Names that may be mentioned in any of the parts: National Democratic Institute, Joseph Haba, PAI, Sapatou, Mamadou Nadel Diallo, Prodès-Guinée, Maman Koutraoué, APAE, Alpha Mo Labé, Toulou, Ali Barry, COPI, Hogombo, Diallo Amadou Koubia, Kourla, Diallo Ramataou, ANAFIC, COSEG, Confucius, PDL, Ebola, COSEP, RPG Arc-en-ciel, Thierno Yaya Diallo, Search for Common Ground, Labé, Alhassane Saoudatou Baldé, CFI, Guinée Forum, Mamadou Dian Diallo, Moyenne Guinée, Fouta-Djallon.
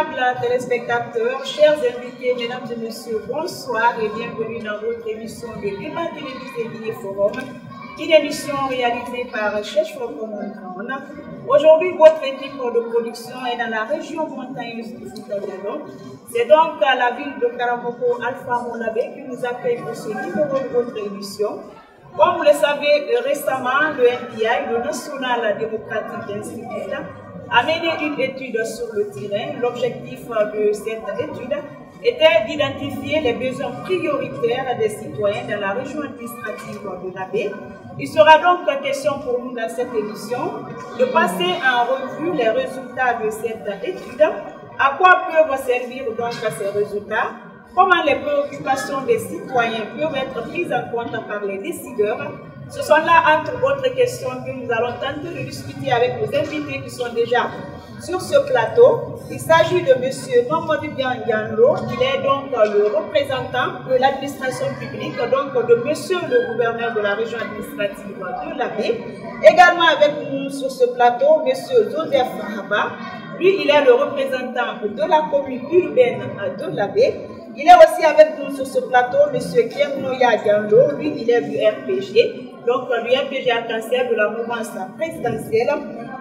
Honorables téléspectateurs, chers invités, mesdames et messieurs, bonsoir et bienvenue dans votre émission de débat télévisé Guinée Forum, une émission réalisée par Search for Common Ground. Aujourd'hui, votre équipe de production est dans la région montagneuse du Fouta-Djallon. C'est donc à la ville de Karamoko, Alpha Mo Labé, qui nous accueille pour ce numéro de votre émission. Comme vous le savez, récemment, le NDI, le National Democratic Institute, a mené une étude sur le terrain. L'objectif de cette étude était d'identifier les besoins prioritaires des citoyens dans la région administrative de Labé. Il sera donc question pour nous dans cette émission de passer en revue les résultats de cette étude. À quoi peuvent servir donc ces résultats? Comment les préoccupations des citoyens peuvent être prises en compte par les décideurs? Ce sont là, entre autres questions, que nous allons tenter de discuter avec nos invités qui sont déjà sur ce plateau. Il s'agit de M. Mamadou Dian Diallo, qui est donc le représentant de l'administration publique, donc de M. le gouverneur de la région administrative de Labé. Également avec nous sur ce plateau, M. Joseph Haba. Lui, il est le représentant de la commune urbaine de Labé. Il est aussi avec nous sur ce plateau, M. Thierno Yaya Diallo. Lui, il est du RPG. Donc, le RPG Arc-en-ciel de la mouvance présidentielle.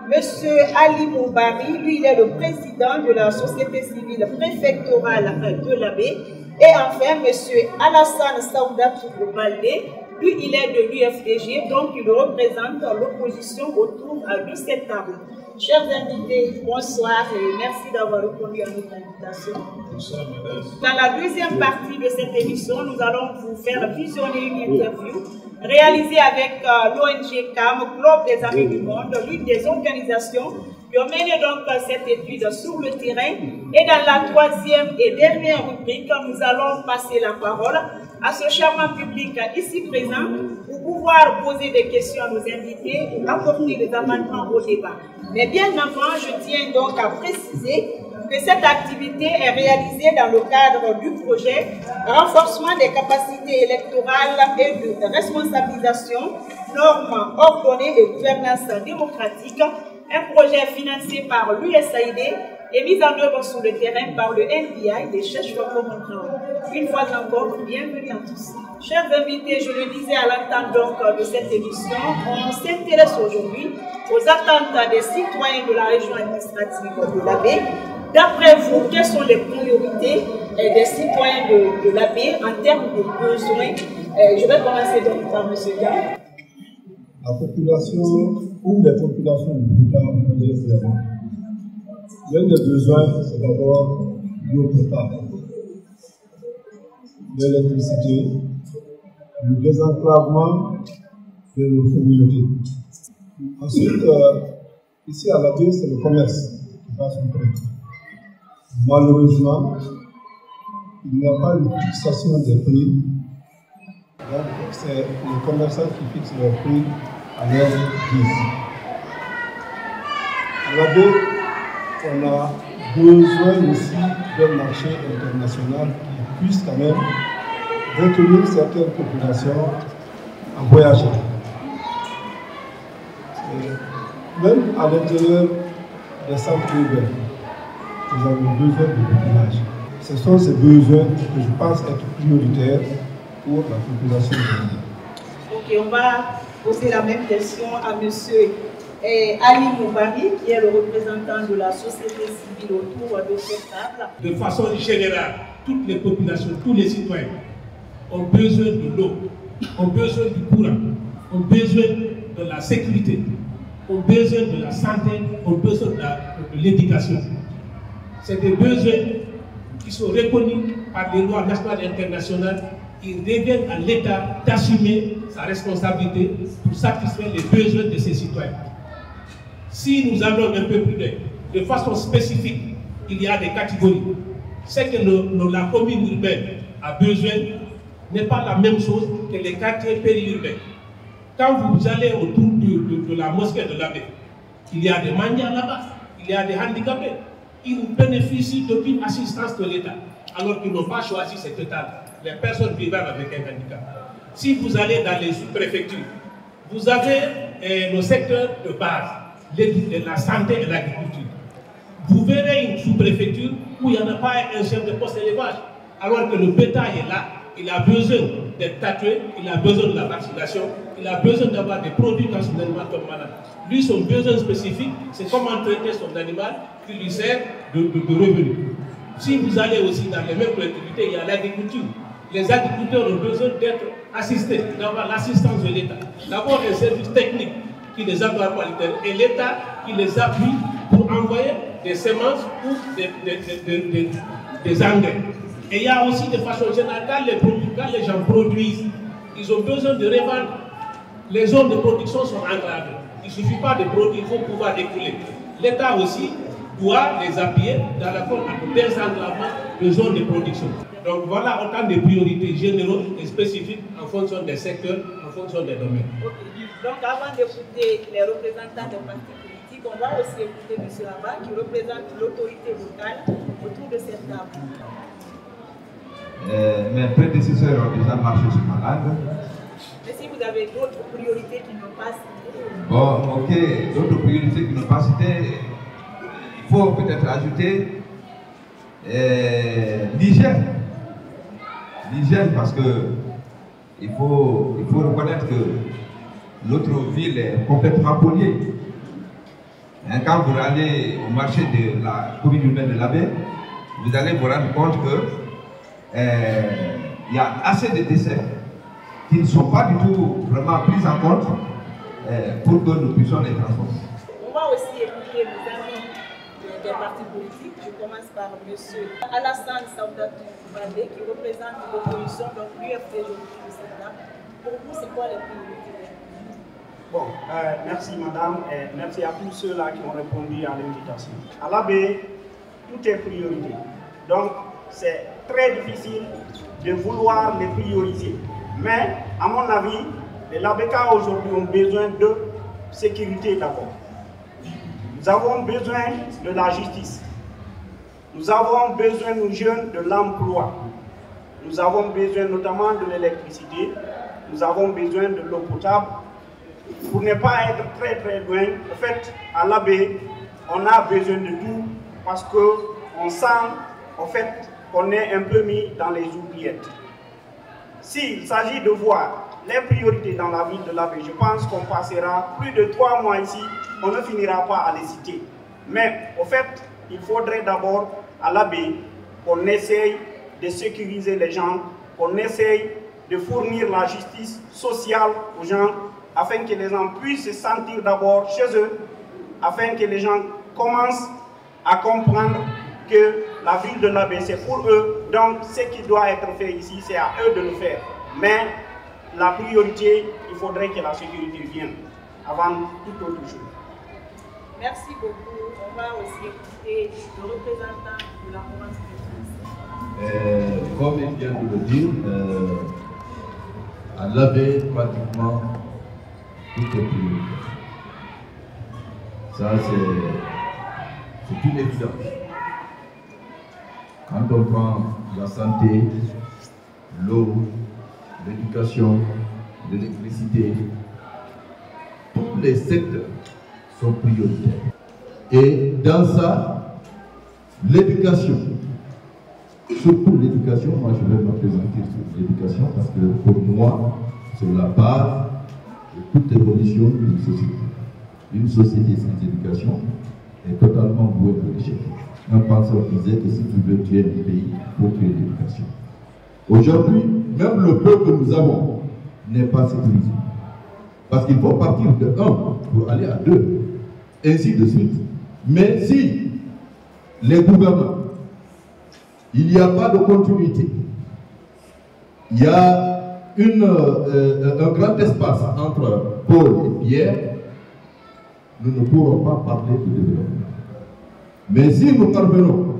Monsieur Ali Barry, lui, il est le président de la société civile préfectorale de Labé. Et enfin, monsieur Alhassane Saoudatou Baldé, lui, il est de l'UFDG, donc il représente l'opposition autour de cette table. Chers invités, bonsoir et merci d'avoir répondu à notre invitation. Bonsoir, madame. Dans la deuxième partie de cette émission, nous allons vous faire visionner une interview réalisée avec l'ONG CAM, Club des Amis du Monde, l'une des organisations qui ont mené donc cette étude sur le terrain. Et dans la troisième et dernière rubrique, nous allons passer la parole à ce charmant public ici présent pour pouvoir poser des questions à nos invités et apporter des amendements au débat. Mais bien avant, je tiens donc à préciser que cette activité est réalisée dans le cadre du projet Renforcement des capacités électorales et de responsabilisation, normes ordonnées et gouvernance démocratique, un projet financé par l'USAID et mis en œuvre sur le terrain par le NDI des Search for Common Ground. Une fois encore, bienvenue à tous. Chers invités, je le disais à l'entente donc de cette émission, on s'intéresse aujourd'hui aux attentes des citoyens de la région administrative de Labé. D'après vous, quelles sont les priorités des citoyens de Labé en termes de besoins? Je vais commencer donc par M. Dian. La population ou les populations du Bouddha, l'un des besoins, c'est d'abord l'eau potable, l'électricité, le désenclavement de nos communautés. Ensuite, ici à Labé, c'est le commerce qui passe en prêt. Malheureusement, il n'y a pas de fixation des prix. Donc, c'est les commerçants qui fixent leurs prix à leur guise. À Labé, on a besoin aussi d'un marché international qui puisse quand même retenir certaines populations à voyager. Et même à l'intérieur des centres urbains, nous avons besoin de population. Ce sont ces besoins que je pense être prioritaires pour la population urbaine. Ok, on va poser la même question à monsieur Ali Moubari, qui est le représentant de la société civile autour de cette table. De façon générale, toutes les populations, tous les citoyens ont besoin de l'eau, ont besoin du courant, ont besoin de la sécurité, ont besoin de la santé, ont besoin de l'éducation. C'est des besoins qui sont reconnus par les lois nationales et internationales. Il revient à l'État d'assumer sa responsabilité pour satisfaire les besoins de ses citoyens. Si nous allons un peu plus loin, de façon spécifique, il y a des catégories. Ce que la commune urbaine a besoin n'est pas la même chose que les quartiers périurbains. Quand vous allez autour de la mosquée de Labé, il y a des mendiants là-bas, il y a des handicapés. Ils ne bénéficient d'aucune assistance de l'État, alors qu'ils n'ont pas choisi cet État-là. Les personnes vivant avec un handicap. Si vous allez dans les sous-préfectures, vous avez nos secteurs de base, la santé et l'agriculture. Vous verrez une sous-préfecture où il n'y en a pas un chef de poste élevage, alors que le bétail est là, il a besoin d'être tatoué, il a besoin de la vaccination, il a besoin d'avoir des produits dans son animal comme malade. Lui, son besoin spécifique, c'est comment traiter son animal qui lui sert de revenu. Si vous allez aussi dans les mêmes collectivités, il y a l'agriculture. Les agriculteurs ont besoin d'être assistés, d'avoir l'assistance de l'État. D'abord, les services techniques qui les appuient et l'État qui les appuie pour envoyer des semences ou des engrais. Et il y a aussi de façon générale, quand les gens produisent, ils ont besoin de revendre. Les zones de production sont enclavées. Il ne suffit pas de produire, il faut pouvoir découler. L'État aussi doit les appuyer dans la forme de désenglavement de zones de production. Donc voilà autant de priorités générales et spécifiques en fonction des secteurs, en fonction des domaines. Donc avant d'écouter les représentants des partis politiques, on va aussi écouter M. Haba qui représente l'autorité locale autour de cette table. Mes prédécesseurs ont déjà marché sur ma langue. Mais si vous avez d'autres priorités qui n'ont pas citées. Bon, ok, d'autres priorités qui n'ont pas citées, il faut peut-être ajouter l'hygiène. L'hygiène, parce que il faut reconnaître que l'autre ville est complètement polluée. Quand vous allez au marché de la commune urbaine de Labé, vous allez vous rendre compte que il y a assez de décès qui ne sont pas du tout vraiment pris en compte pour que nous puissions les transformer. On va aussi écouter nos amis des partis politiques. Je commence par M. Alhassane Saoudatou Baldé qui représente l'opposition, donc l'UFD aujourd'hui de cette dame. Pour vous, c'est quoi les priorités? Bon, merci madame et merci à tous ceux-là qui ont répondu à l'invitation. À l'abbé, tout est priorité. Donc, c'est très difficile de vouloir les prioriser. Mais, à mon avis, les Labéka aujourd'hui ont besoin de sécurité d'abord. Nous avons besoin de la justice. Nous avons besoin, nos jeunes, de l'emploi. Nous avons besoin notamment de l'électricité. Nous avons besoin de l'eau potable. Pour ne pas être très très loin, en fait, à Labé, on a besoin de tout parce qu'on sent, en fait, qu'on est un peu mis dans les oubliettes. S'il s'agit de voir les priorités dans la ville de Labé, je pense qu'on passera plus de 3 mois ici, on ne finira pas à les citer. Mais au fait, il faudrait d'abord à Labé qu'on essaye de sécuriser les gens, qu'on essaye de fournir la justice sociale aux gens, afin que les gens puissent se sentir d'abord chez eux, afin que les gens commencent à comprendre que la ville de Labé, c'est pour eux, donc ce qui doit être fait ici, c'est à eux de le faire. Mais la priorité, il faudrait que la sécurité vienne avant tout autre chose. Merci beaucoup. On va aussi écouter le représentant de la province de France. Comme il vient de le dire, à Labé, pratiquement, tout est priorité. Ça, c'est une évidence. Quand on prend la santé, l'eau, l'éducation, l'électricité, tous les secteurs sont prioritaires. Et dans ça, l'éducation, surtout l'éducation, moi je vais me présenter sur l'éducation parce que pour moi, c'est la base de toute évolution d'une société. Une société sans éducation est totalement vouée à l'échec. Un penseur disait que si tu veux tuer le pays, il faut tuer l'éducation. Aujourd'hui, même le peu que nous avons n'est pas sécurisé. Parce qu'il faut partir de 1 pour aller à 2, ainsi de suite. Mais si les gouvernements, il n'y a pas de continuité, il y a un grand espace entre Paul et Pierre, nous ne pourrons pas parler de développement. Mais si nous parvenons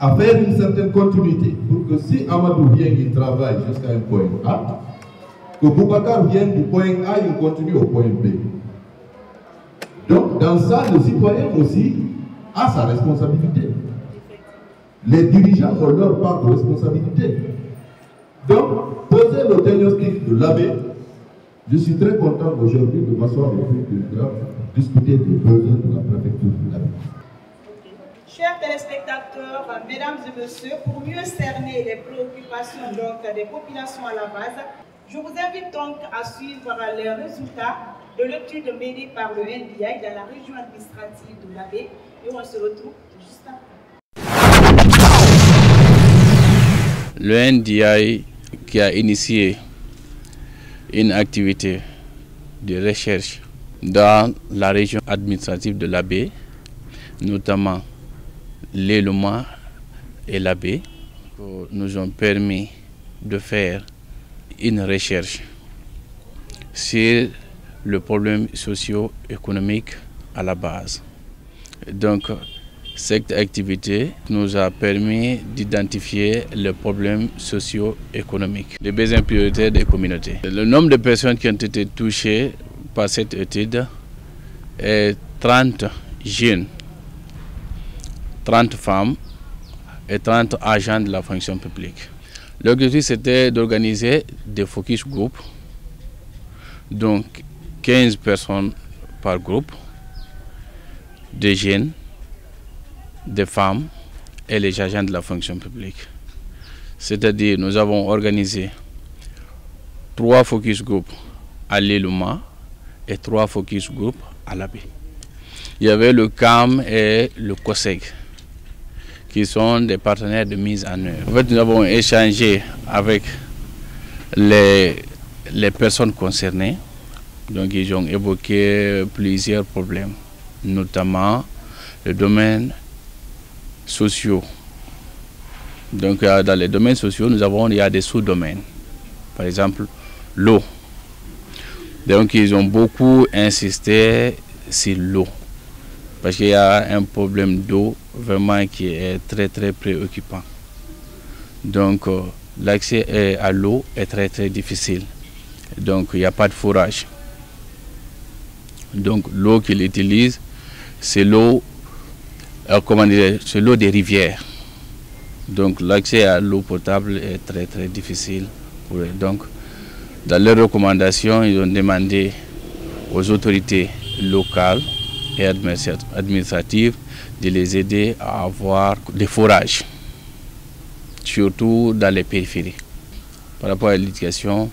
à faire une certaine continuité pour que si Amadou vient, il travaille jusqu'à un point A, que Boubacar vienne du point A, il continue au point B. Donc, dans ça, le citoyen aussi a sa responsabilité. Les dirigeants ont leur part de responsabilité. Donc, poser le diagnostic de l'abbé, je suis très content aujourd'hui de m'asseoir au plus de discuter des besoins de la préfecture de l'abbé. Chers téléspectateurs, mesdames et messieurs, pour mieux cerner les préoccupations des populations à la base, je vous invite donc à suivre les résultats de l'étude menée par le NDI dans la région administrative de Labé et on se retrouve juste après. Le NDI qui a initié une activité de recherche dans la région administrative de Labé, notamment Lélouma et Labé, nous ont permis de faire une recherche sur le problème socio-économique à la base. Donc, cette activité nous a permis d'identifier les problèmes socio-économiques, les besoins prioritaires des communautés. Le nombre de personnes qui ont été touchées par cette étude est 30 jeunes, 30 femmes et 30 agents de la fonction publique. L'objectif c'était d'organiser des focus groups, donc 15 personnes par groupe, des jeunes, des femmes et les agents de la fonction publique. C'est-à-dire nous avons organisé 3 focus groupes à Lélouma et 3 focus groupes à Labé. Il y avait le CAM et le COSEG qui sont des partenaires de mise en œuvre. En fait, nous avons échangé avec les personnes concernées. Donc, ils ont évoqué plusieurs problèmes, notamment le domaine social. Donc, dans les domaines sociaux, il y a des sous-domaines. Par exemple, l'eau. Donc, ils ont beaucoup insisté sur l'eau, parce qu'il y a un problème d'eau vraiment qui est très très préoccupant. Donc l'accès à l'eau est très très difficile. Donc il n'y a pas de forage. Donc l'eau qu'ils utilisent, c'est l'eau des rivières. Donc l'accès à l'eau potable est très très difficile pour eux. Donc dans leurs recommandations, ils ont demandé aux autorités locales et administrative de les aider à avoir des forages, surtout dans les périphéries. Par rapport à l'éducation,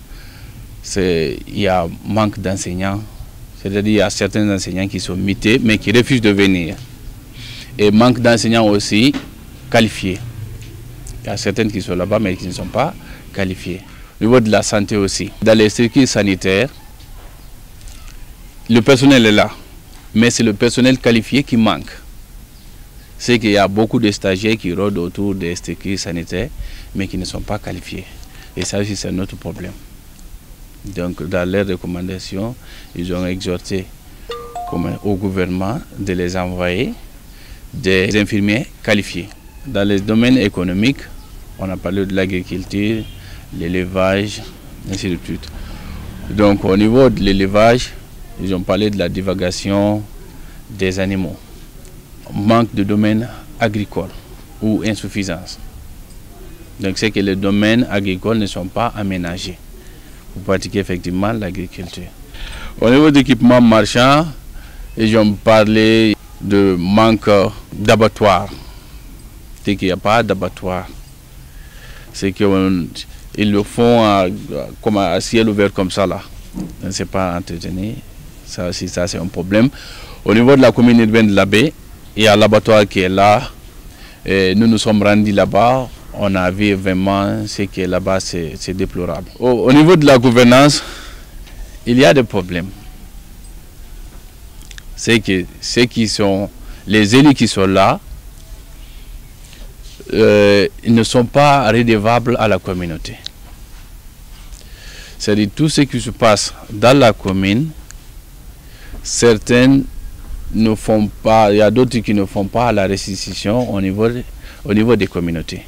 il y a manque d'enseignants, c'est-à-dire il y a certains enseignants qui sont mutés mais qui refusent de venir. Et manque d'enseignants aussi qualifiés. Il y a certains qui sont là-bas mais qui ne sont pas qualifiés. Au niveau de la santé aussi, dans les circuits sanitaires, le personnel est là, mais c'est le personnel qualifié qui manque. C'est qu'il y a beaucoup de stagiaires qui rôdent autour des circuits sanitaires, mais qui ne sont pas qualifiés. Et ça aussi, c'est un autre problème. Donc, dans leurs recommandations, ils ont exhorté au gouvernement de les envoyer des infirmiers qualifiés. Dans les domaines économiques, on a parlé de l'agriculture, l'élevage, ainsi de suite. Donc, au niveau de l'élevage, ils ont parlé de la divagation des animaux, manque de domaine agricole ou insuffisance. Donc c'est que les domaines agricoles ne sont pas aménagés pour pratiquer effectivement l'agriculture. Au niveau d'équipements marchands, ils ont parlé de manque d'abattoirs. C'est qu'il n'y a pas d'abattoir. C'est qu'ils le font à ciel ouvert comme ça là. Ce n'est pas entretenu. Ça aussi, ça c'est un problème. Au niveau de la commune urbaine de Labé, il y a l'abattoir qui est là. Et nous nous sommes rendus là-bas. On a vu vraiment ce qui est là-bas, c'est déplorable. Au niveau de la gouvernance, il y a des problèmes. C'est que ceux qui sont, les élus qui sont là, ils ne sont pas redevables à la communauté. C'est-à-dire tout ce qui se passe dans la commune, certaines ne font pas, il y a d'autres qui ne font pas la restitution au niveau des communautés.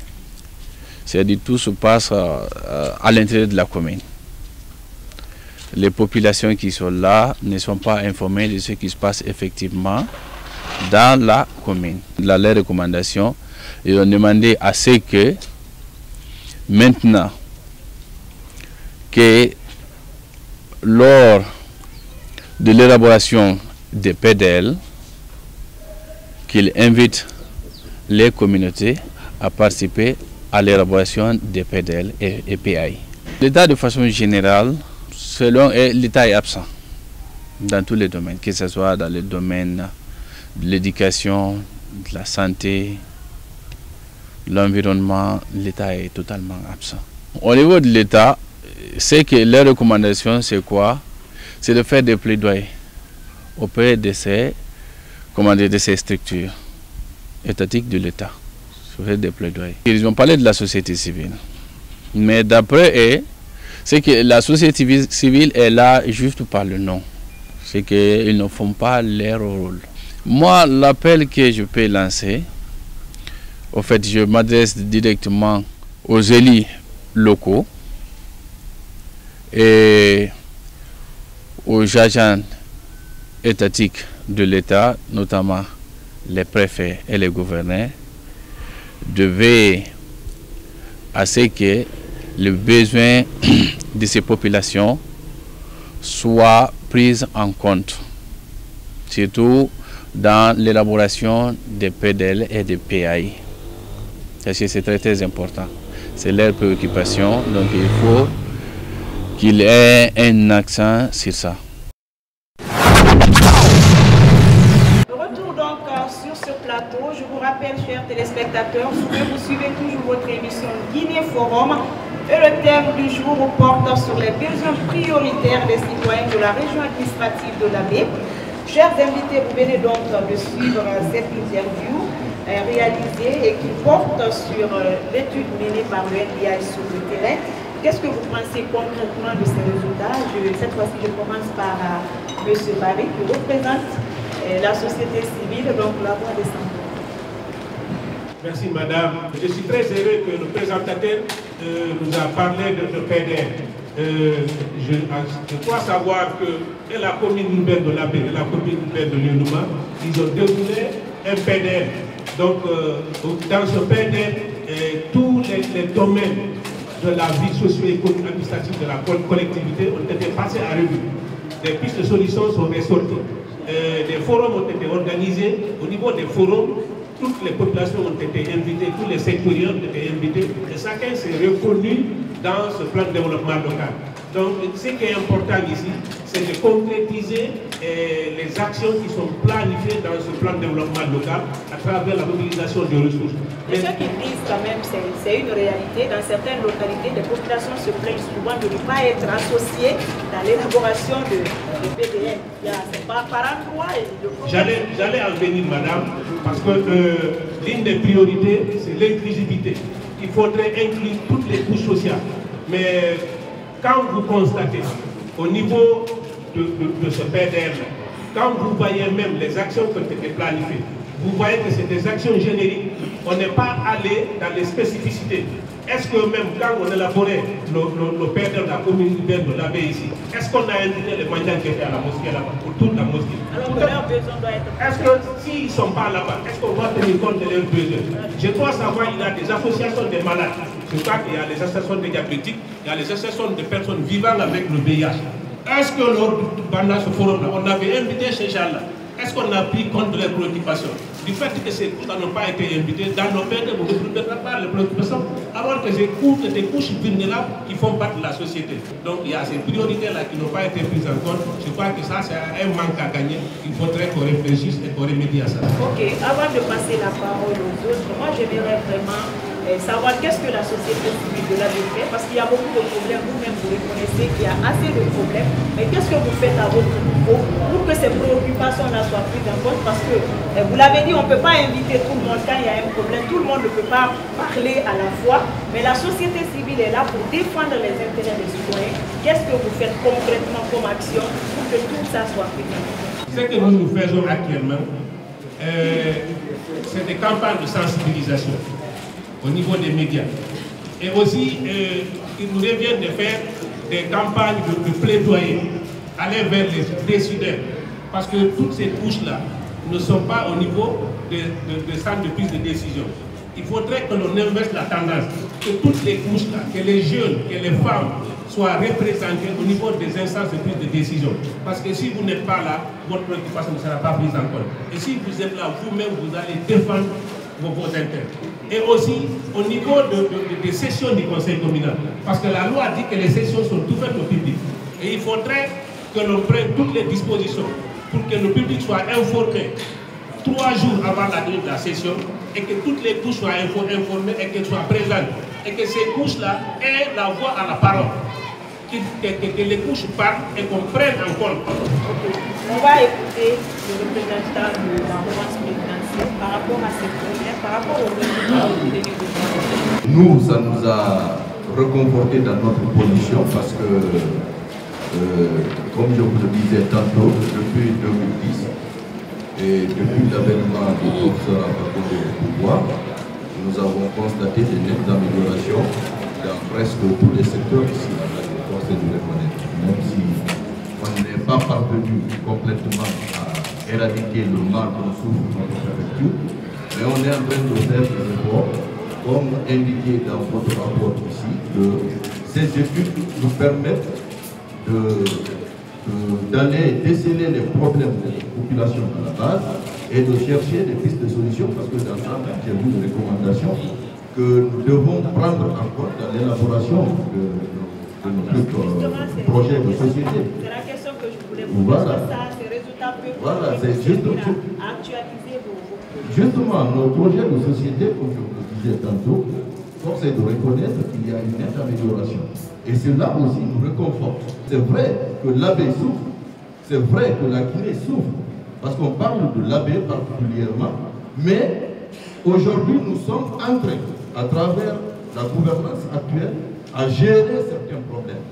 C'est-à-dire tout se passe à l'intérieur de la commune. Les populations qui sont là ne sont pas informées de ce qui se passe effectivement dans la commune. Dans les recommandations, ils ont demandé à ce que maintenant que lors de l'élaboration des PDL, qu'il invite les communautés à participer à l'élaboration des PDL et PAI. L'État, de façon générale, selon l'État est absent dans tous les domaines, que ce soit dans le domaine de l'éducation, de la santé, de l'environnement, l'État est totalement absent. Au niveau de l'État, c'est que les recommandations, c'est quoi? C'est de faire des plaidoyers auprès de ces structures étatiques de l'État. Ils ont parlé de la société civile, mais d'après eux, c'est que la société civile est là juste par le nom. C'est qu'ils ne font pas leur rôle. Moi, l'appel que je peux lancer, en fait, je m'adresse directement aux élus locaux et aux agents étatiques de l'État, notamment les préfets et les gouverneurs, de veiller à ce que les besoins de ces populations soient pris en compte, surtout dans l'élaboration des PDL et des PAI. Parce que c'est très, très important. C'est leur préoccupation, donc il faut qu'il y ait un accent sur ça. Je vous rappelle, chers téléspectateurs, que vous suivez toujours votre émission Guinée Forum et le thème du jour porte sur les besoins prioritaires des citoyens de la région administrative de Labé. Chers invités, vous venez donc de suivre cette interview réalisée et qui porte sur l'étude menée par le NDI sur le terrain. Qu'est-ce que vous pensez concrètement de ces résultats? Cette fois-ci, je commence par M. Barry qui représente la société civile, donc la voix des citoyens. Merci madame. Je suis très heureux que le présentateur nous a parlé de PDL. Je crois savoir que la commune urbaine de Labé et la commune urbaine de Lélouma, ils ont déroulé un PDL. Donc dans ce PDL, tous les domaines de la vie socio-économique administrative de la collectivité ont été passés à revue. Des pistes de solutions sont ressorties. Des forums ont été organisés. Au niveau des forums, toutes les populations ont été invitées, tous les secteurs ont été invités, et chacun s'est reconnu dans ce plan de développement local. Donc, ce qui est important ici, c'est de concrétiser les actions qui sont planifiées dans ce plan de développement local à travers la mobilisation de ressources. Mais ce qu'ils disent quand même, c'est une réalité. Dans certaines localités, les populations se plaignent souvent de ne pas être associées dans l'élaboration de PDL. C'est pas par endroit. J'allais en venir, madame, parce que l'une des priorités, c'est l'inclusivité. Il faudrait inclure toutes les couches sociales. Mais quand vous constatez, au niveau de ce PDL, quand vous voyez même les actions qui ont été planifiées, vous voyez que c'est des actions génériques. On n'est pas allé dans les spécificités. Est-ce que même quand on élaborait le PDL de la commune urbaine de Labé ici, est-ce qu'on a invité les mendiants qui étaient à la mosquée là-bas, autour de la mosquée? Alors que leurs besoins doivent être... Est-ce que s'ils ne sont pas là-bas, est-ce qu'on doit tenir compte de leurs besoins? Je crois savoir qu'il y a des associations des malades. Je crois qu'il y a les associations de diabétiques, il y a les associations de personnes vivant avec le VIH. Est-ce que pendant ce forum-là, on avait invité ces gens-là? Est-ce qu'on a pris compte de leurs préoccupations? Du fait que ces couches n'ont pas été invitées, dans nos pays, vous ne trouvez pas les préoccupations, alors que ces couches, des couches vulnérables qui font partie de la société. Donc il y a ces priorités-là qui n'ont pas été prises en compte. Je crois que ça, c'est un manque à gagner. Il faudrait qu'on réfléchisse et qu'on remédie à ça. Ok, avant de passer la parole aux autres, moi j'aimerais vraiment savoir qu'est-ce que la société civile de Labé fait, parce qu'il y a beaucoup de problèmes, vous-même vous reconnaissez qu'il y a assez de problèmes, mais qu'est-ce que vous faites à votre niveau pour que ces préoccupations-là soient prises en compte, parce que vous l'avez dit, on ne peut pas inviter tout le monde quand il y a un problème, tout le monde ne peut pas parler à la fois, mais la société civile est là pour défendre les intérêts des citoyens. Qu'est-ce que vous faites concrètement comme action pour que tout ça soit pris en compte? Ce que nous faisons actuellement, c'est des campagnes de sensibilisation au niveau des médias. Et aussi, il nous revient de faire des campagnes de plaidoyer, aller vers les décideurs. Parce que toutes ces couches-là ne sont pas au niveau de centres de prise de décision. Il faudrait que l'on inverse la tendance, que toutes les couches-là, que les jeunes, que les femmes soient représentées au niveau des instances de prise de décision. Parce que si vous n'êtes pas là, votre préoccupation ne sera pas prise en compte. Et si vous êtes là, vous-même, vous allez défendre vos intérêts. Et aussi au niveau des sessions du conseil communal. Parce que la loi dit que les sessions sont ouvertes au public. Et il faudrait que l'on prenne toutes les dispositions pour que le public soit informé 3 jours avant la date de la session et que toutes les couches soient informées et qu'elles soient présentes. Et que ces couches-là aient la voix à la parole. Que les couches parlent et qu'on prenne en compte. Okay. On va écouter le représentant de la mouvance présidentielle par rapport à ces problèmes, par rapport aux résultats des négociations. Nous, ça nous a réconfortés dans notre position parce que, comme je vous le disais tantôt, depuis 2010 et depuis l'avènement du professeur Alpha Mo Labé au pouvoir, nous avons constaté des nettes améliorations dans presque tous les secteurs ici à la force de reconnaître. Même si on n'est pas parvenu complètement à éradiquer le mal qu'on souffre dans notre préfecture, mais on est en train de faire des efforts, comme indiqué dans votre rapport ici, que ces études nous permettent d'aller déceler les problèmes des populations à la base et de chercher des pistes de solutions, parce que dans ça, j'ai vu des recommandations que nous devons prendre en compte dans l'élaboration de notre projet de société. C'est la question que je voulais vous poser. Voilà. Ces résultats peuvent vous aider à actualiser vos projets. Justement, nos projets de société, comme je vous le disais tantôt, force est de reconnaître qu'il y a une nette amélioration. Et cela aussi nous réconforte. C'est vrai que l'abbé souffre, c'est vrai que la Guinée souffre, parce qu'on parle de l'abbé particulièrement, mais aujourd'hui nous sommes en train, à travers la gouvernance actuelle, à gérer certains problèmes.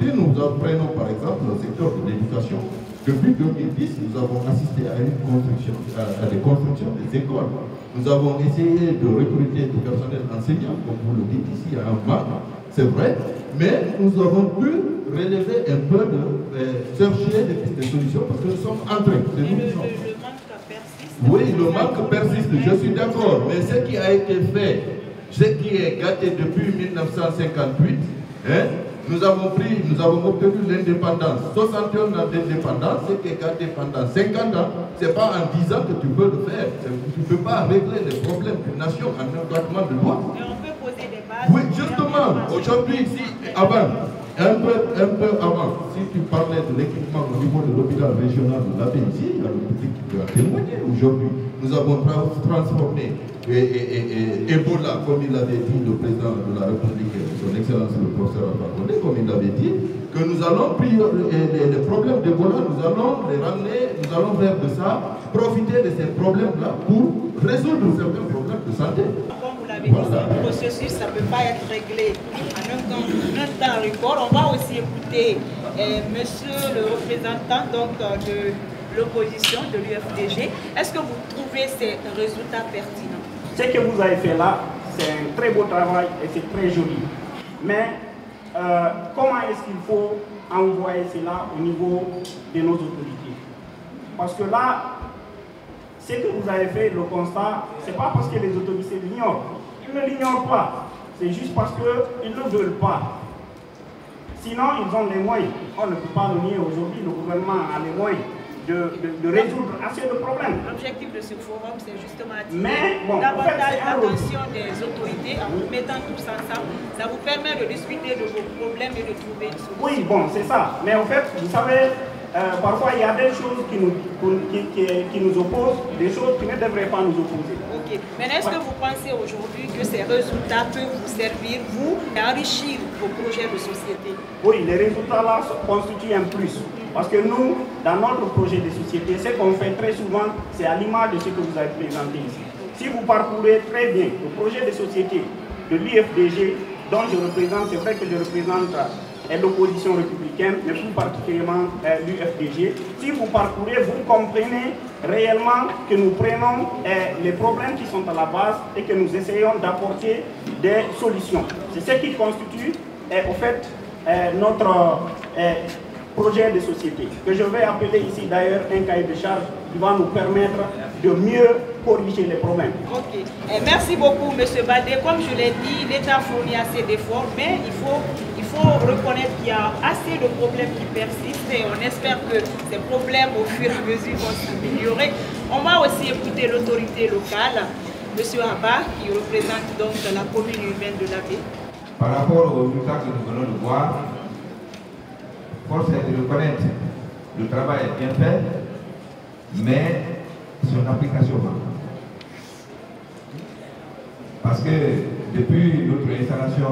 Si nous prenons par exemple le secteur de l'éducation, depuis 2010, nous avons assisté à une construction, à des constructions des écoles. Nous avons essayé de recruter du personnel enseignant, comme vous le dites ici à Anvers, c'est vrai, mais nous avons pu relever un peu de chercher des solutions parce que nous sommes en train. Le manque persiste. Oui, le manque persiste, je suis d'accord, mais ce qui a été fait, ce qui est gâté depuis 1958, hein, nous avons obtenu l'indépendance. 61 ans d'indépendance, ce qui est gâté pendant 50 ans, ce n'est pas en 10 ans que tu peux le faire. Tu ne peux pas régler les problèmes d'une nation en un battement de doigts. Et on peut poser des bases. Oui, justement, aujourd'hui, si avant, un peu avant, si tu parlais de l'équipement au niveau de l'hôpital régional de Labé, ici, il y a le public qui peut témoigner aujourd'hui. Nous avons transformé Ebola, comme il l'avait dit le président de la République, son excellence le professeur Alpha Mo Labé, comme il l'avait dit, que nous allons les problèmes d'Ebola, nous allons les ramener, nous allons faire de ça, profiter de ces problèmes-là pour résoudre certains problèmes de santé. Voilà. Le processus, ça ne peut pas être réglé en un temps record. On va aussi écouter monsieur le représentant donc, de l'opposition de l'UFDG. Est-ce que vous trouvez ces résultats pertinents? Ce que vous avez fait là, c'est un très beau travail et c'est très joli. Mais comment est-ce qu'il faut envoyer cela au niveau de nos autorités? Parce que là, ce que vous avez fait, le constat, ce n'est pas parce que les autorités l'ignorent. Ils ne l'ignorent pas. C'est juste parce qu'ils ne veulent pas. Sinon, ils ont les moyens. On ne peut pas le nier aujourd'hui. Le gouvernement a les moyens de résoudre assez de problèmes. L'objectif de ce forum, c'est justement attirer davantage l'attention des autorités en vous mettant tous ensemble. Ça vous permet de discuter de vos problèmes et de trouver une solution. Oui, bon, c'est ça. Mais en fait, vous savez, parfois il y a des choses qui nous opposent, des choses qui ne devraient pas nous opposer. Ok. Maintenant, est-ce que vous pensez aujourd'hui que ces résultats peuvent vous servir, vous, à enrichir vos projets de société? Oui, les résultats là constituent un plus. Parce que nous, dans notre projet de société, ce qu'on fait très souvent, c'est à l'image de ce que vous avez présenté ici. Si vous parcourez très bien le projet de société de l'UFDG, dont je représente, c'est vrai que je représente l'opposition républicaine, mais plus particulièrement l'UFDG. Si vous parcourez, vous comprenez réellement que nous prenons les problèmes qui sont à la base et que nous essayons d'apporter des solutions. C'est ce qui constitue, au fait, notre projet de société, que je vais appeler ici d'ailleurs un cahier de charge qui va nous permettre de mieux corriger les problèmes. Ok. Et merci beaucoup, monsieur Baldé. Comme je l'ai dit, l'État fournit assez d'efforts, mais il faut reconnaître qu'il y a assez de problèmes qui persistent et on espère que ces problèmes, au fur et à mesure, vont s'améliorer. On va aussi écouter l'autorité locale. M. Haba, qui représente donc la commune urbaine de Labé. Par rapport aux résultats que nous venons de voir, force est de reconnaître que le travail est bien fait, mais son application manque. Parce que depuis notre installation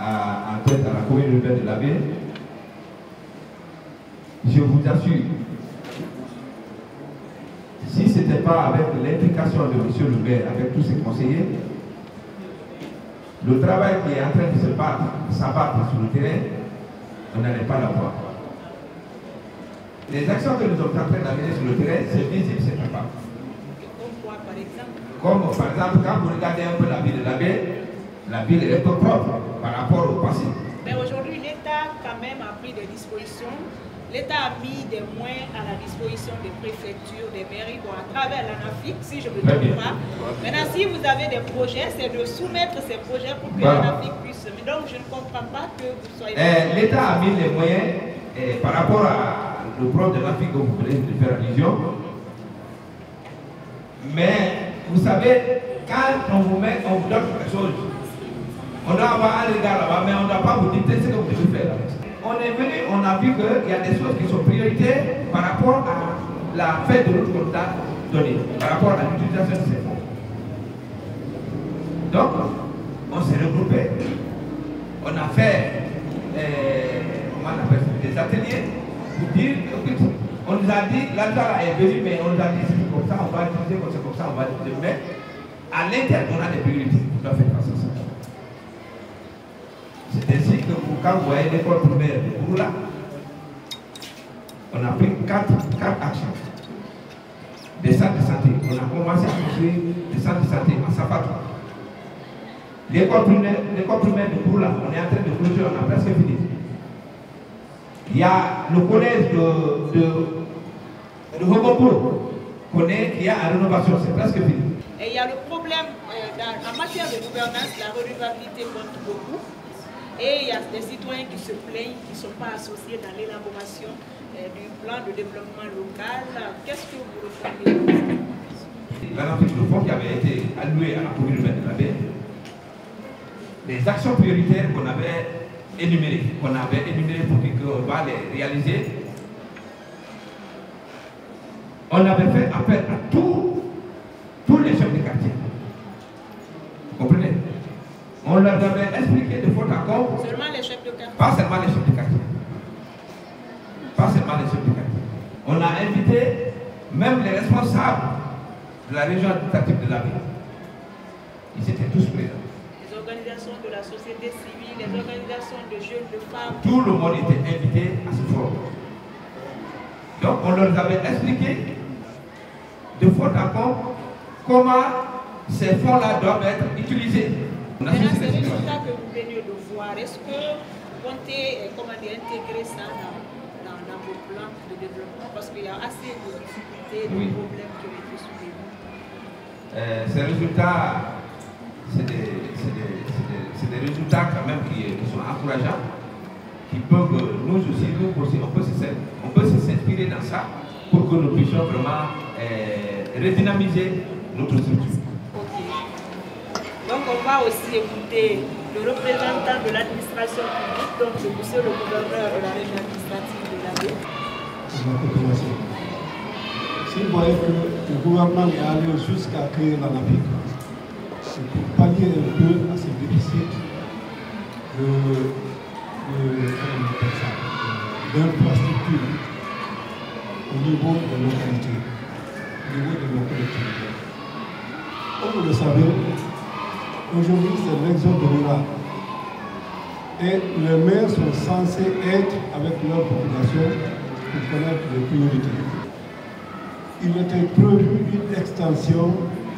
en tête à la commune urbaine de Labé, je vous assure, si ce n'était pas avec l'implication de M. le maire, avec tous ses conseillers, le travail qui est en train de se battre, s'abattre sur le terrain, on n'allait pas l'avoir. Les actions que nous sommes en train d'amener sur le terrain, c'est visible, c'est capable. Comme par exemple, quand vous regardez un peu la ville de Labé, la ville est un peu propre par rapport au passé. Mais aujourd'hui, l'État quand même a pris des dispositions. L'État a mis des moyens à la disposition des préfectures, des mairies, bon, à travers l'ANAFIC, si je ne me trompe pas. Maintenant, si vous avez des projets, c'est de soumettre ces projets pour que l'ANAFIC puisse. Mais donc, je ne comprends pas que vous soyez... L'État a mis les moyens par rapport au projet de l'ANAFIC dont vous venez de faire allusion. Mais, vous savez, quand on vous donne quelque chose, on doit avoir un regard là-bas, mais on ne doit pas vous dicter ce que vous devez faire. On est venu, on a vu qu'il y a des choses qui sont prioritaires par rapport à la fête de notre mandat donné, par rapport à l'utilisation de ces fonds. Donc, on s'est regroupé. On a fait des ateliers pour dire, on nous a dit, l'argent est venu, mais on nous a dit c'est comme ça, on va l'utiliser, c'est comme ça, on va l'utiliser. Mais à l'intérieur, on a des priorités, on doit faire face à ça. C'est ainsi que quand vous voyez l'école primaire de Kourla, on a pris quatre actions. Des centres de santé. On a commencé à construire des centres de santé à Sapatou. L'école primaire de Kourla, on est en train de construire, on a presque fini. Il y a le collège de Hogombo qu'on est, qui est en rénovation, c'est presque fini. Et il y a le problème en matière de gouvernance, la redevabilité compte beaucoup. Et il y a des citoyens qui se plaignent, qui ne sont pas associés dans l'élaboration du plan de développement local. Qu'est-ce que vous ressentez? L'analyse de fonds qui avait été alloué à la commune urbaine de Labé, les actions prioritaires qu'on avait énumérées, pour dire qu'on va les réaliser, on avait fait appel à tous les chefs de quartier. Vous comprenez? On leur avait expliqué de fond à compte. Seulement les chefs de quartier. Pas seulement les chefs de quartier. Pas seulement les chefs de quartier. On a invité même les responsables de la région administrative de Labé. Ils étaient tous présents. Les organisations de la société civile, les organisations de jeunes, de femmes. Tout le monde était invité à ce forum. Donc on leur avait expliqué de fond à compte comment ces fonds-là doivent être utilisés. Maintenant, c'est le résultat que vous venez de voir. Est-ce que vous comptez intégrer ça dans vos plans de développement? Parce qu'il y a assez de difficultés, de problèmes qui ont été soulevés. Ces résultats, c'est des résultats quand même qui sont encourageants, qui peuvent nous aussi, on peut s'inspirer dans ça pour que nous puissions vraiment redynamiser notre structure. Donc on va aussi écouter le représentant de l'administration publique, donc le monsieur le gouverneur de la région administrative de Labé. Si vous voyez que le gouvernement est allé jusqu'à créer l'ANAPIC, c'est pour pallier un peu à ces déficits d'infrastructure au niveau de nos collectivités. Comme vous le savez, aujourd'hui, c'est l'exode rural. Et les maires sont censés être avec leur population pour connaître les priorités. Il était prévu une extension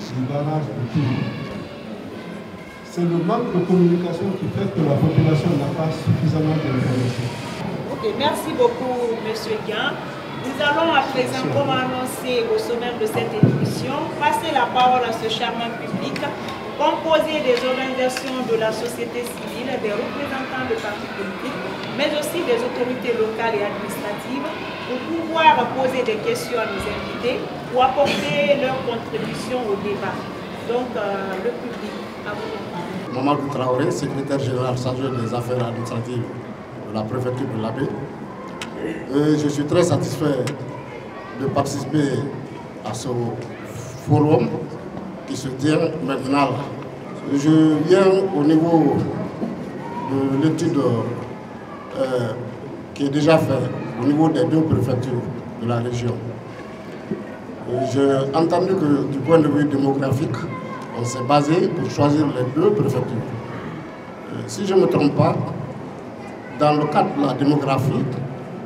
du barrage de Toulou. C'est le manque de communication qui fait que la population n'a pas suffisamment d'informations. Ok, merci beaucoup, M. Dian. Nous allons à présent, comme annoncé au sommaire de cette émission, passer la parole à ce charmant public, composé des organisations de la société civile, des représentants de partis politiques, mais aussi des autorités locales et administratives, pour pouvoir poser des questions à nos invités ou apporter leur contribution au débat. donc le public à vous. Maman Koutraoué, secrétaire général chargé des affaires administratives de la préfecture de Labé. Et je suis très satisfait de participer à ce forum qui se tient maintenant. Je viens au niveau de l'étude qui est déjà faite au niveau des deux préfectures de la région. J'ai entendu que du point de vue démographique, on s'est basé pour choisir les deux préfectures. Si je ne me trompe pas, dans le cadre de la démographie,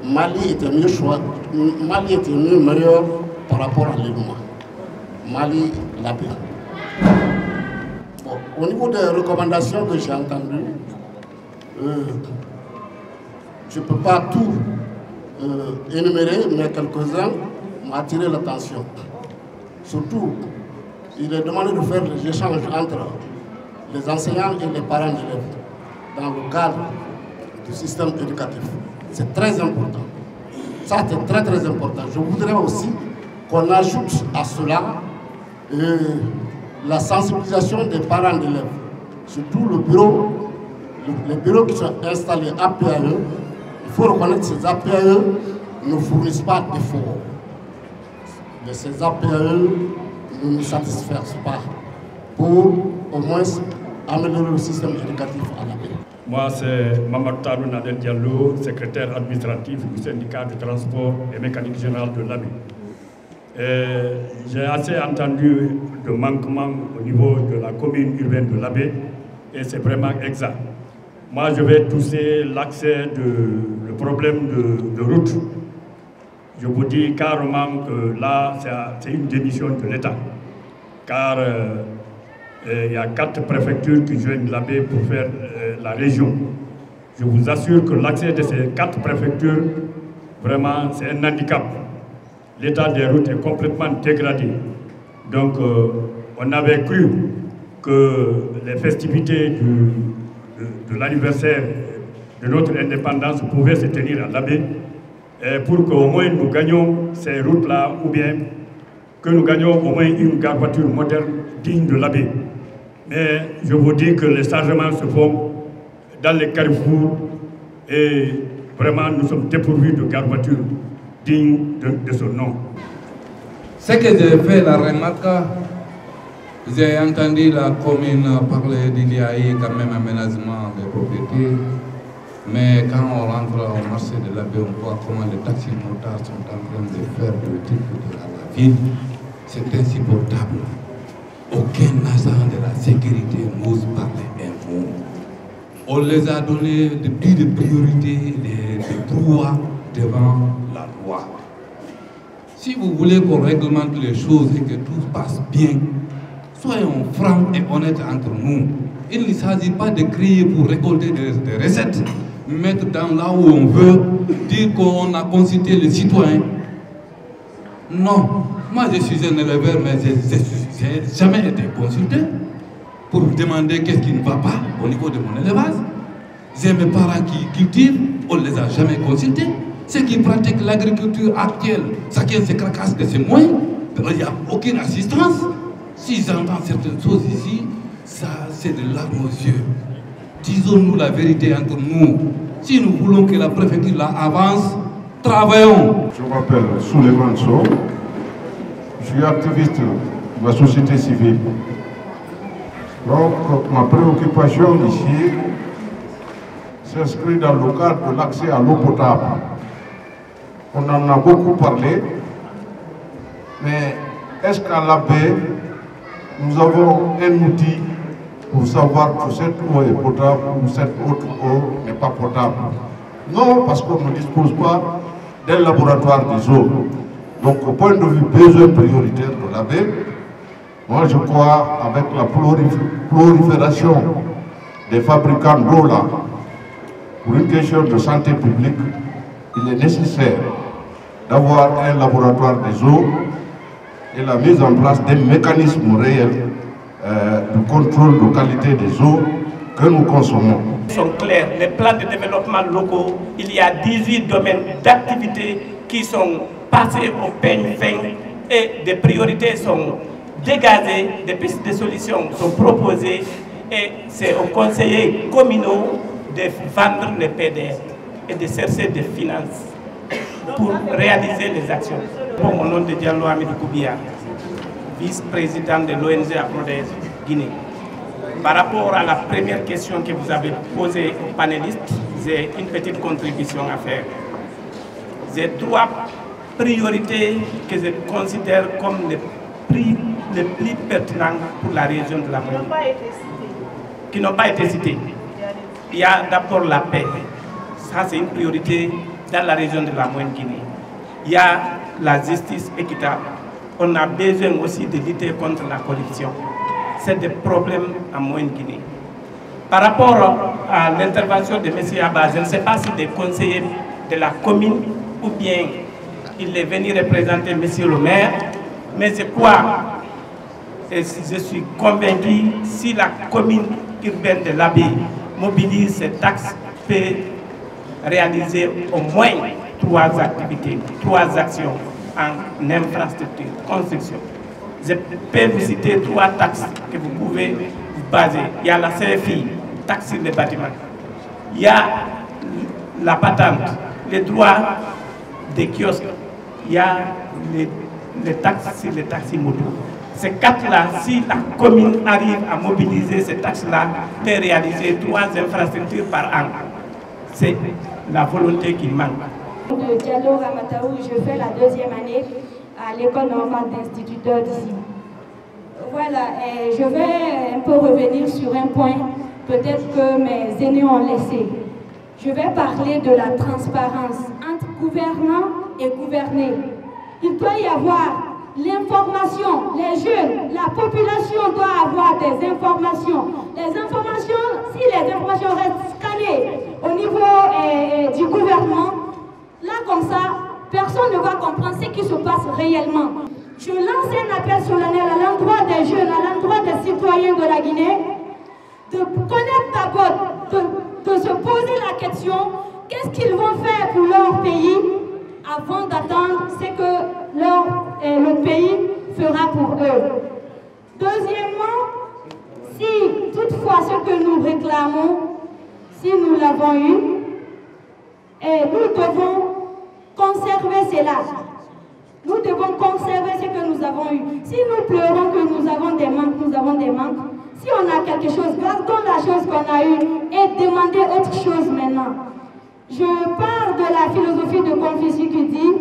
Mali était mieux meilleur par rapport à Lélouma. Mali, Labé. Bon, au niveau des recommandations que j'ai entendues, je ne peux pas tout énumérer, mais quelques-uns m'ont attiré l'attention. Surtout, il est demandé de faire des échanges entre les enseignants et les parents d'élèves dans le cadre du système éducatif. C'est très important. Ça, c'est très, très important. Je voudrais aussi qu'on ajoute à cela la sensibilisation des parents d'élèves, surtout le bureau, les bureaux qui sont installés à PAE. Il faut reconnaître que ces APAE ne fournissent pas d'efforts. Mais ces APAE ne nous satisfaisent pas pour au moins améliorer le système éducatif à la paix. Moi, c'est Mamadou Nadel Diallo, secrétaire administratif du syndicat de transport et mécanique générale de Labé. J'ai assez entendu de manquements au niveau de la commune urbaine de Labé et c'est vraiment exact. Moi, je vais toucher l'accès le problème de route. Je vous dis carrément que là, c'est une démission de l'État. Car il y a 4 préfectures qui joignent Labé pour faire la région. Je vous assure que l'accès de ces 4 préfectures, vraiment, c'est un handicap. L'état des routes est complètement dégradé. Donc, on avait cru que les festivités de l'anniversaire de notre indépendance pouvait se tenir à Labé pour qu'au moins nous gagnions ces routes-là ou bien que nous gagnions au moins une voiture moderne digne de Labé. Mais je vous dis que les chargements se font dans les carrefours et vraiment nous sommes dépourvus de voitures dignes de ce nom. C'est que j'ai fait la remarque. J'ai entendu la commune parler d'il y a eu quand même aménagement des propriétés, mais quand on rentre au marché de Labé, on voit comment les taxis motards sont en train de faire le truc de la ville. C'est insupportable. Aucun agent de la sécurité n'ose parler d'un mot. On les a donné de plus de priorité, de droits devant la loi. Si vous voulez qu'on réglemente les choses et que tout passe bien, soyons francs et honnêtes entre nous. Il ne s'agit pas de crier pour récolter des recettes, mettre dans là où on veut, dire qu'on a consulté les citoyens. Non. Moi, je suis un éleveur, mais je n'ai jamais été consulté pour demander qu'est-ce qui ne va pas au niveau de mon élevage. J'ai mes parents qui cultivent, on ne les a jamais consultés. Ceux qui pratiquent l'agriculture actuelle, chacun se cracasse de ses moyens, il n'y a aucune assistance. Si j'entends certaines choses ici, ça c'est de larmes aux yeux. Disons-nous la vérité entre nous. Si nous voulons que la préfecture là avance, travaillons. Je m'appelle Souleymane Sow. Je suis activiste de la société civile. Donc ma préoccupation ici s'inscrit dans le cadre de l'accès à l'eau potable. On en a beaucoup parlé, mais est-ce qu'à Labé, nous avons un outil pour savoir que cette eau est potable ou cette autre eau n'est pas potable? Non, parce qu'on ne dispose pas d'un laboratoire des eaux. Donc au point de vue besoin prioritaire de Labé, moi je crois avec la prolifération des fabricants d'eau là, pour une question de santé publique, il est nécessaire d'avoir un laboratoire des eaux et la mise en place des mécanismes réels de contrôle de qualité des eaux que nous consommons. Ils sont clairs, les plans de développement locaux, il y a 18 domaines d'activité qui sont passés au peigne fin et des priorités sont dégagées, des pistes de solutions sont proposées et c'est aux conseillers communaux de vendre les PDL et de chercher des finances pour réaliser les actions. Au nom de Diallo Amadou Koubia, vice-président de l'ONG à Prodès-Guinée, par rapport à la première question que vous avez posée aux panélistes, j'ai une petite contribution à faire. J'ai trois priorités que je considère comme les plus pertinentes pour la région de la Moyenne, qui n'ont pas été citées. Il y a d'abord la paix. Ça, c'est une priorité dans la région de la Moyenne Guinée. Il y a la justice équitable. On a besoin aussi de lutter contre la corruption. C'est des problèmes en Moyenne Guinée. Par rapport à l'intervention de M. Haba, je ne sais pas si des conseillers de la commune ou bien il est venu représenter M. le maire, mais je crois et je suis convaincu si la commune urbaine de Labé mobilise ses taxes, peut réaliser au moins trois activités, trois actions en infrastructure, construction. Je peux vous citer trois taxes que vous pouvez vous baser. Il y a la CFI, taxe sur les bâtiments. Il y a la patente, les droits des kiosques. Il y a les taxes sur les taxis motos. Ces quatre-là, si la commune arrive à mobiliser ces taxes-là, peut réaliser trois infrastructures par an. C'est la volonté qui manque. De Diallo Ramataou, je fais la deuxième année à l'école normale d'instituteurs d'ici. Voilà, et je vais un peu revenir sur un point, peut-être que mes aînés ont laissé. Je vais parler de la transparence entre gouvernants et gouvernés. Il doit y avoir l'information, les jeunes, la population doit avoir des informations. Les informations, si les informations restent scannées au niveau du gouvernement, là comme ça, personne ne va comprendre ce qui se passe réellement. Je lance un appel solennel à l'endroit des jeunes, à l'endroit des citoyens de la Guinée, de connaître d'abord, de se poser la question, qu'est-ce qu'ils vont faire pour leur pays avant d'attendre ce que le pays fera pour eux. Deuxièmement, si toutefois ce que nous réclamons, si nous l'avons eu, et nous devons conserver cela. Nous devons conserver ce que nous avons eu. Si nous pleurons que nous avons des manques, nous avons des manques. Si on a quelque chose, gardons la chose qu'on a eue et demandez autre chose maintenant. Je parle de la philosophie de Confucius qui dit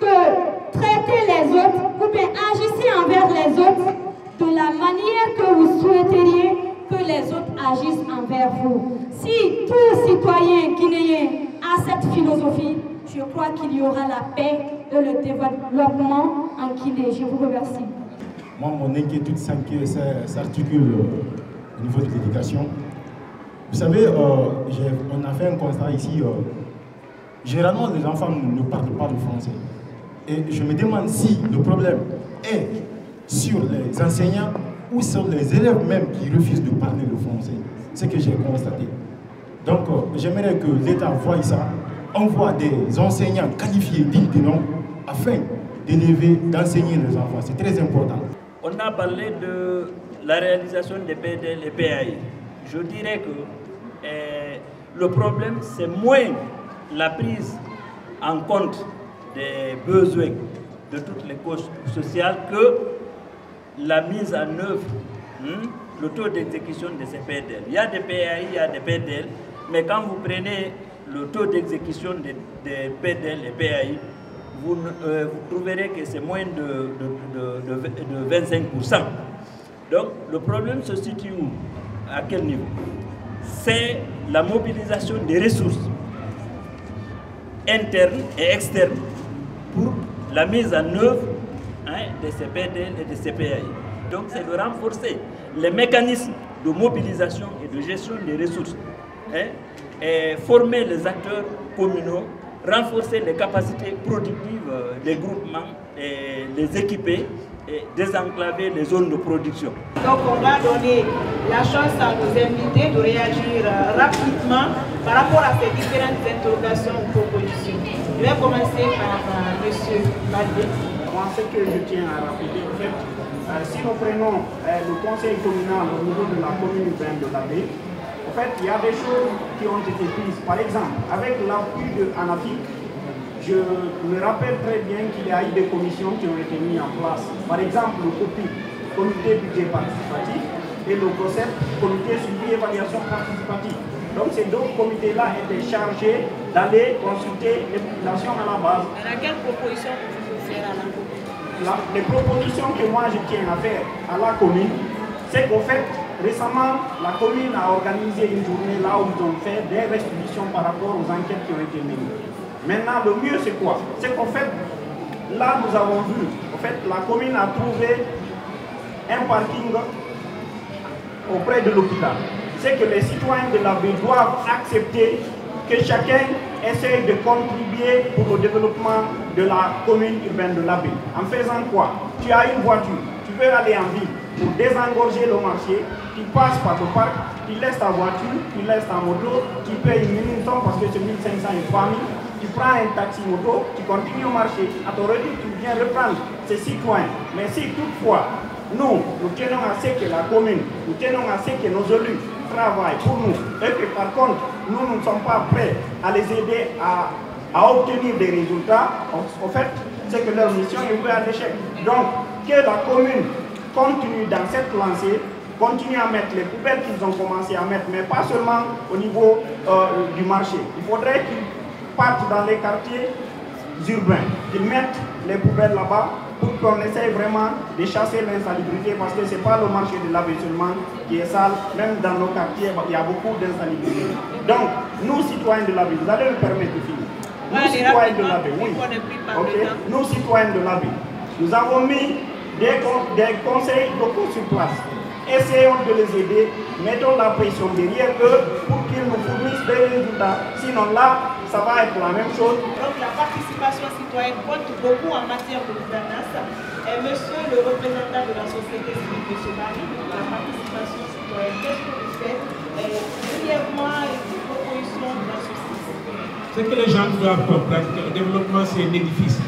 que traitez les autres, ou bien agissez envers les autres de la manière que vous souhaiteriez que les autres agissent envers vous. Si tout citoyen guinéen a cette philosophie, je crois qu'il y aura la paix et le développement en Guinée. Je vous remercie. Moi, mon inquiétude s'articule au niveau de l'éducation. Vous savez, on a fait un constat ici. Généralement, les enfants ne parlent pas le français. Et je me demande si le problème est sur les enseignants ou sur les élèves même qui refusent de parler le français. C'est ce que j'ai constaté. Donc, j'aimerais que l'État voie ça. Envoie des enseignants qualifiés, dignes de nom, afin d'élever, d'enseigner les enfants. C'est très important. On a parlé de la réalisation des PDL et PAI. Je dirais que le problème, c'est moins la prise en compte des besoins de toutes les causes sociales que la mise en œuvre, le taux d'exécution de ces PDL. Il y a des PAI, il y a des PDL, mais quand vous prenez le taux d'exécution des PDL et PAI, vous trouverez que c'est moins de 25%. Donc, le problème se situe où? À quel niveau? C'est la mobilisation des ressources internes et externes pour la mise en œuvre de ces PDL et de ces PAI. Donc, c'est de renforcer les mécanismes de mobilisation et de gestion des ressources. Et former les acteurs communaux, renforcer les capacités productives des groupements, et les équiper et désenclaver les zones de production. Donc on va donner la chance à nos invités de réagir rapidement par rapport à ces différentes interrogations ou propositions. Je vais commencer par M. Baldé. Moi, ce que je tiens à rappeler, en fait, si nous prenons le conseil communal au niveau de la commune urbaine de Labé, en fait, il y a des choses qui ont été prises. Par exemple, avec l'appui de Anafic, je me rappelle très bien qu'il y a eu des commissions qui ont été mises en place. Par exemple, le COPI, Comité budget participatif, et le COSEP, Comité suivi évaluation participative. Donc ces deux comités-là étaient chargés d'aller consulter les populations à la base. Alors, quelle proposition vous faites à la commune? Les propositions que moi je tiens à faire à la commune, c'est qu'au fait, récemment, la commune a organisé une journée là où ils ont fait des restitutions par rapport aux enquêtes qui ont été menées. Maintenant, le mieux c'est quoi? C'est qu'au fait, là nous avons vu, en fait, la commune a trouvé un parking auprès de l'hôpital. C'est que les citoyens de la ville doivent accepter que chacun essaye de contribuer pour le développement de la commune urbaine de la ville. En faisant quoi? Tu as une voiture, tu veux aller en ville pour désengorger le marché, tu passes par le parc, tu laisses ta voiture, tu laisses ta moto, tu payes 1 000 tons parce que c'est 1 500 et 3 000, tu prends un taxi moto, tu continues au marché, à ton retour tu viens reprendre ces citoyens. Mais si toutefois, nous tenons à ce que la commune, nous tenons à ce que nos élus travaillent pour nous. Et que par contre, nous ne sommes pas prêts à les aider à obtenir des résultats. En fait, c'est que leur mission est ouverte à l'échec. Donc, que la commune continue dans cette lancée, continue à mettre les poubelles qu'ils ont commencé à mettre, mais pas seulement au niveau du marché. Il faudrait qu'ils partent dans les quartiers urbains, qu'ils mettent les poubelles là-bas, pour qu'on essaye vraiment de chasser l'insalubrité, parce que ce n'est pas le marché de Labé seulement qui est sale, même dans nos quartiers, il y a beaucoup d'insalubrité. Donc, nous citoyens de Labé, vous allez me permettre de finir. Nous, ouais, citoyens de Labé, oui. Okay. Nous, citoyens de Labé, nous avons mis des conseils locaux sur place. Essayons de les aider, mettons la pression derrière eux pour qu'ils nous fournissent des résultats. Sinon là, ça va être la même chose. Donc la participation citoyenne compte beaucoup en matière de gouvernance. Et monsieur le représentant de la société civile, monsieur Barry, la participation citoyenne, qu'est-ce que vous faites? Premièrement, les propositions de la société civile. Ce que les gens doivent comprendre, que le développement c'est un édifice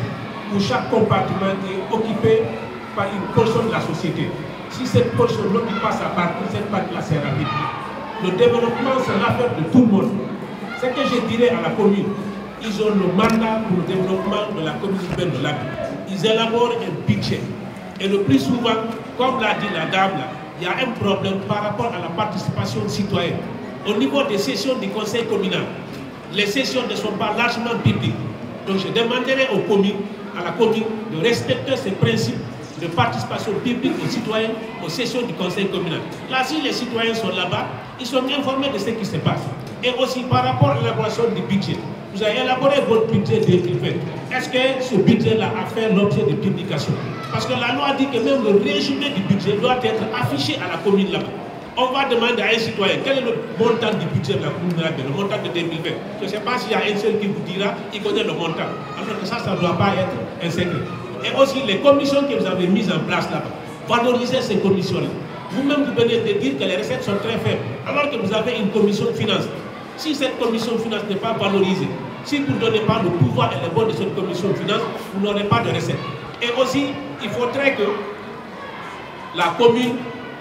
où chaque compartiment est occupé par une portion de la société. Si cette portion n'occupe pas sa partie, cette partie-là sera vide. Le développement, c'est l'affaire de tout le monde. Ce que je dirais à la commune, ils ont le mandat pour le développement de la commune urbaine de Labé. Ils élaborent un budget. Et le plus souvent, comme l'a dit la dame, il y a un problème par rapport à la participation citoyenne. Au niveau des sessions du conseil communal, les sessions ne sont pas largement publiques. Donc je demanderai aux communes, à la commune, de respecter ces principes de participation publique aux citoyens aux sessions du conseil communal. Là, si les citoyens sont là-bas, ils sont informés de ce qui se passe. Et aussi par rapport à l'élaboration du budget. Vous avez élaboré votre budget 2020. Est-ce que ce budget-là a fait l'objet de publication? Parce que la loi dit que même le résumé du budget doit être affiché à la commune là-bas. On va demander à un citoyen quel est le montant du budget de la commune de Labé, le montant de 2020. Je ne sais pas s'il y a un seul qui vous dira, il connaît le montant. Alors que ça ne doit pas être un secret. Et aussi les commissions que vous avez mises en place là-bas, valorisez ces commissions-là. Vous-même, vous venez de dire que les recettes sont très faibles, alors que vous avez une commission de finances. Si cette commission de finances n'est pas valorisée, si vous ne donnez pas le pouvoir et le bon de cette commission de finances, vous n'aurez pas de recettes. Et aussi, il faudrait que la commune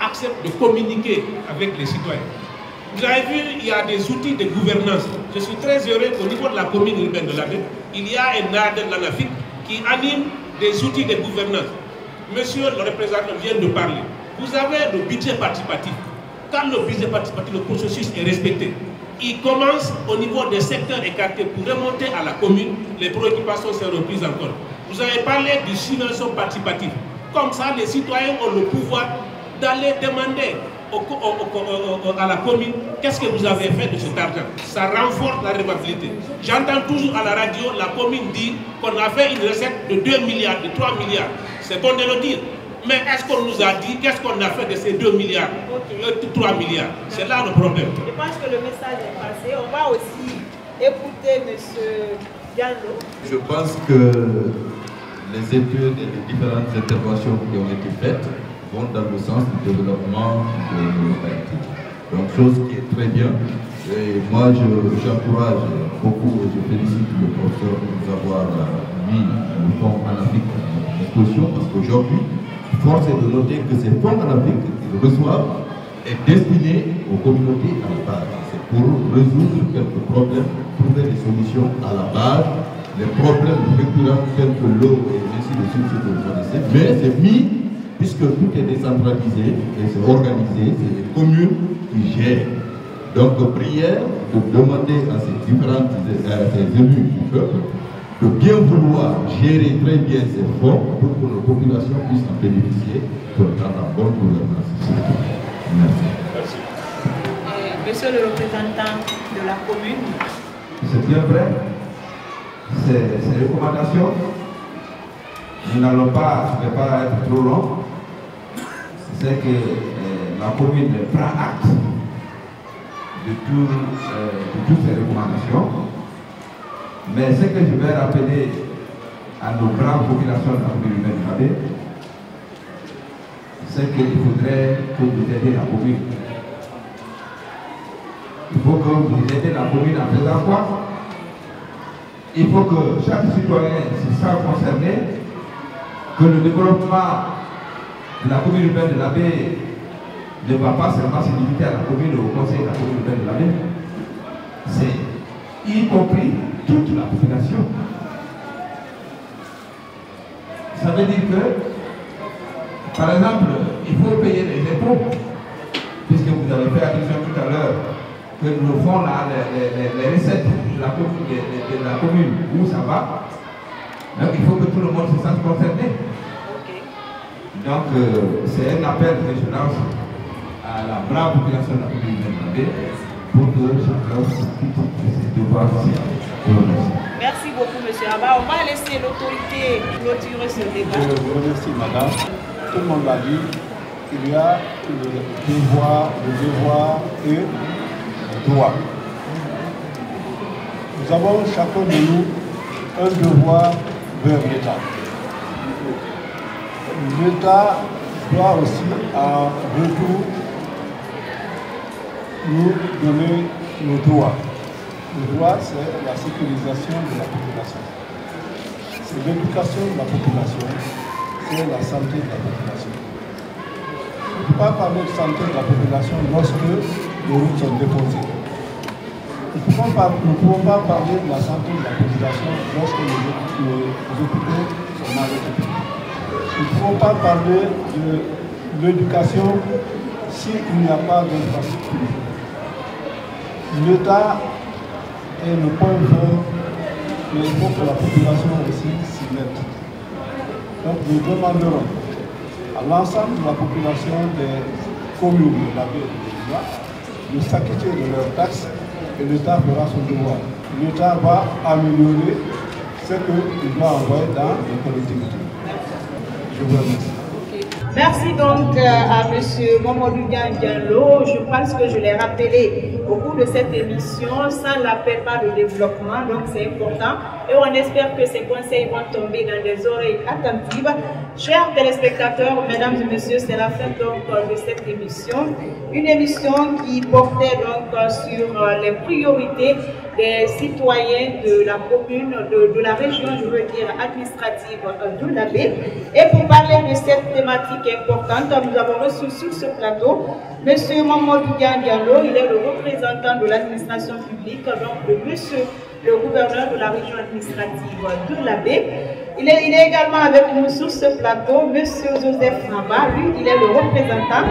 accepte de communiquer avec les citoyens. Vous avez vu, il y a des outils de gouvernance. Je suis très heureux qu'au niveau de la commune urbaine de Labé, il y a un art de l'ANAFIC qui anime des outils de gouvernance. Monsieur le représentant vient de parler. Vous avez le budget participatif. Quand le budget participatif, le processus est respecté, il commence au niveau des secteurs écartés pour remonter à la commune. Les préoccupations sont reprises encore. Vous avez parlé du subvention participatif. Comme ça, les citoyens ont le pouvoir d'aller demander à la commune qu'est-ce que vous avez fait de cet argent. Ça renforce la redevabilité. J'entends toujours à la radio la commune dit qu'on a fait une recette de 2 milliards, de 3 milliards. C'est bon de le dire. Mais est-ce qu'on nous a dit qu'est-ce qu'on a fait de ces 2 milliards, 3 milliards? C'est là le problème. Je pense que le message est passé. On va aussi écouter M. Diallo. Je pense que les études et les différentes interventions qui ont été faites vont dans le sens du développement de l'humanité. Donc, chose qui est très bien. Et moi, j'encourage beaucoup et je félicite le professeur de nous avoir mis aujourd'hui nous sommes en Afrique discussion, parce qu'aujourd'hui, force est de noter que ces fonds en Afrique qu'ils reçoivent est destiné aux communautés à la base. C'est pour résoudre quelques problèmes, trouver des solutions à la base, les problèmes récurrents tels que l'eau et ainsi de suite, ce que vous connaissez, mais c'est mis, puisque tout est décentralisé et c'est organisé, c'est les communes qui gèrent. Donc, prière pour demander à ces différentes élus du peuple de bien vouloir gérer très bien ces fonds pour que nos populations puissent en bénéficier pour dans la bonne gouvernance. Merci. Et, monsieur le représentant de la commune. C'est bien vrai. Ces recommandations, nous n'allons pas, je ne vais pas être trop long. C'est que la commune prend acte de toutes ces recommandations. Mais ce que je vais rappeler à nos grandes populations de la commune humaine, c'est qu'il faudrait que vous aidiez la commune. Il faut que vous aidiez la commune en faisant quoi? Il faut que chaque citoyen se sente concerné, que le développement de la commune urbaine de Labé ne va pas seulement se limiter à la commune, au conseil de la commune urbaine de Labé. C'est y compris toute la population. Ça veut dire que par exemple, il faut payer les impôts, puisque vous avez fait allusion tout à l'heure que nous font les recettes de la commune, où ça va. Donc il faut que tout le monde se sente concerné. Donc c'est un appel que je lance à la brave population de la commune de Labé pour que chacun se titre de ses devoirs. Merci beaucoup, monsieur Haba. On va laisser l'autorité clôturer ce débat. Je vous remercie, madame. Tout le monde l'a dit, il y a le devoir et le droit. Nous avons chacun de nous un devoir vers l'État. L'État doit aussi, en retour, nous donner nos droits. Le droit, c'est la sécurisation de la population. C'est l'éducation de la population. La santé de la population. On ne peut pas parler de santé de la population lorsque les routes sont déposées. Nous ne pouvons pas parler de la santé de la population lorsque les hôpitaux sont mal occupés. Nous ne pouvons pas parler de l'éducation s'il n'y a pas d'infrastructure. L'État est le point fort, mais il faut que la population aussi s'y mette. Donc nous demanderons à l'ensemble de la population des communes de la ville de s'acquitter de leurs taxes et l'État fera son devoir. L'État va améliorer ce qu'il va envoyer dans les collectivités. Je vous remercie. Merci donc à monsieur Mamadou Dian Diallo. Je pense que je l'ai rappelé au cours de cette émission, sans l'appel pas de développement, donc c'est important. Et on espère que ces conseils vont tomber dans des oreilles attentives. Chers téléspectateurs, mesdames et messieurs, c'est la fin donc de cette émission. Une émission qui portait donc sur les priorités des citoyens de la commune, de la région, je veux dire, administrative de Labé. Et pour parler de cette thématique importante, nous avons reçu sur ce plateau monsieur Mamadou Dian Diallo. Il est le représentant de l'administration publique, donc de monsieur le gouverneur de la région administrative de Labé. Il est également avec nous sur ce plateau, monsieur Joseph Haba. Lui, il est le représentant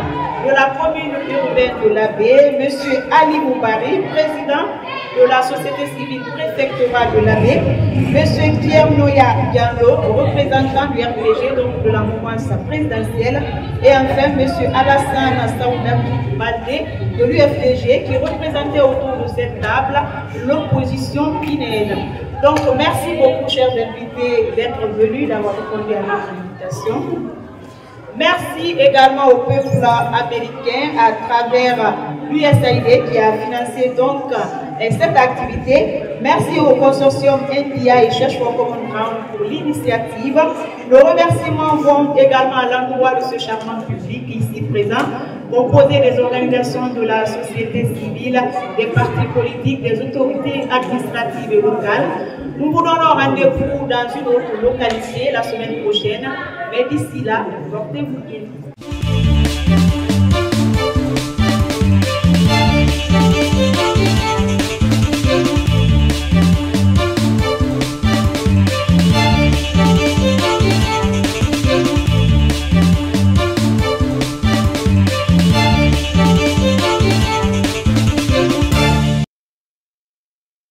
de la commune urbaine de Labé, monsieur Ali Barry, président de la société civile préfectorale de Labé, monsieur Thierno Yaya Diallo, représentant du RPG, donc de la mouvance présidentielle, et enfin monsieur Alhassane Saoudatou Baldé de l'UFDG, qui représentait autour de cette table l'opposition guinéenne. Donc merci beaucoup, chers invités, d'être venus, d'avoir répondu à notre invitation. Merci également au peuple américain à travers l'USAID qui a financé donc Et cette activité, merci au consortium NPA et Search for Common Ground pour l'initiative. Nos remerciements vont également à l'endroit de ce charmant public ici présent, composé des organisations de la société civile, des partis politiques, des autorités administratives et locales. Nous vous donnons rendez-vous dans une autre localité la semaine prochaine, mais d'ici là, portez-vous bien.